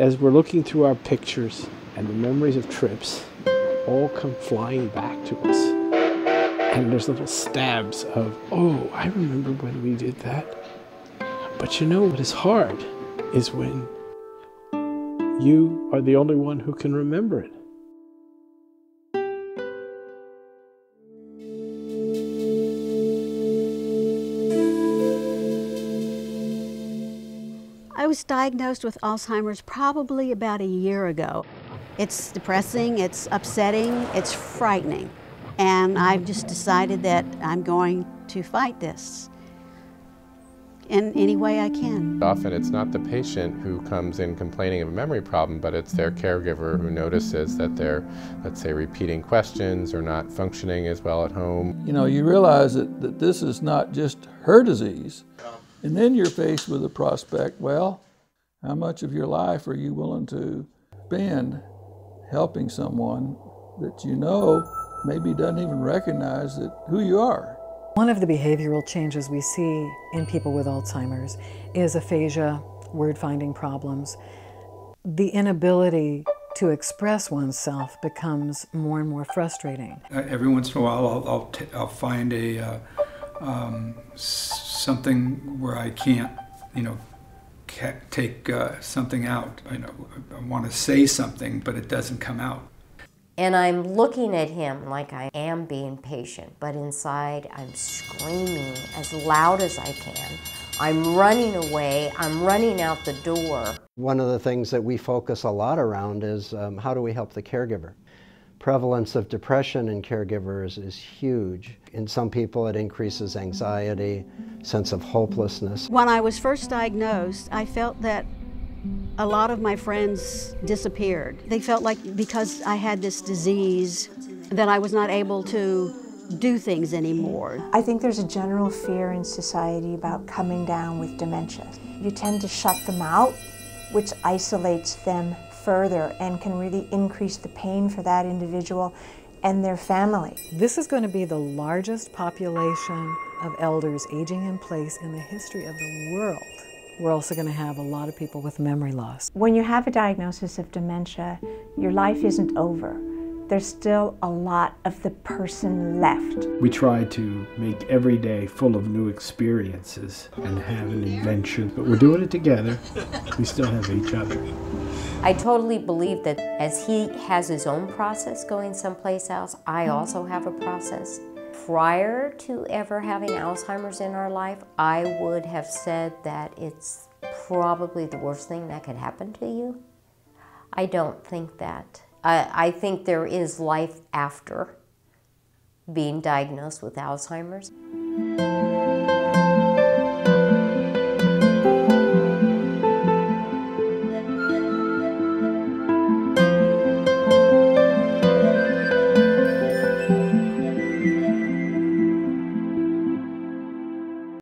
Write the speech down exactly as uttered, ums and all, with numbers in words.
As we're looking through our pictures and the memories of trips, all come flying back to us. And there's little stabs of, oh, I remember when we did that. But you know what is hard is when you are the only one who can remember it. I was diagnosed with Alzheimer's probably about a year ago. It's depressing, it's upsetting, it's frightening. And I've just decided that I'm going to fight this in any way I can. Often it's not the patient who comes in complaining of a memory problem, but it's their caregiver who notices that they're, let's say, repeating questions or not functioning as well at home. You know, you realize that, that this is not just her disease. And then you're faced with the prospect, well, how much of your life are you willing to spend helping someone that you know maybe doesn't even recognize that who you are? One of the behavioral changes we see in people with Alzheimer's is aphasia, word-finding problems. The inability to express oneself becomes more and more frustrating. Uh, every once in a while, I'll, I'll, t I'll find a... Uh, Um, something where I can't, you know, ca take uh, something out. You know, I want to say something, but it doesn't come out. And I'm looking at him like I am being patient, but inside I'm screaming as loud as I can. I'm running away, I'm running out the door. One of the things that we focus a lot around is um, how do we help the caregiver? Prevalence of depression in caregivers is huge. In some people, it increases anxiety, sense of hopelessness. When I was first diagnosed, I felt that a lot of my friends disappeared. They felt like because I had this disease, that I was not able to do things anymore. I think there's a general fear in society about coming down with dementia. You tend to shut them out, which isolates them further and can really increase the pain for that individual and their family. This is going to be the largest population of elders aging in place in the history of the world. We're also going to have a lot of people with memory loss. When you have a diagnosis of dementia, your life isn't over. There's still a lot of the person left. We try to make every day full of new experiences and have an adventure, but we're doing it together. We still have each other. I totally believe that as he has his own process going someplace else, I also have a process. Prior to ever having Alzheimer's in our life, I would have said that it's probably the worst thing that could happen to you. I don't think that. I think there is life after being diagnosed with Alzheimer's.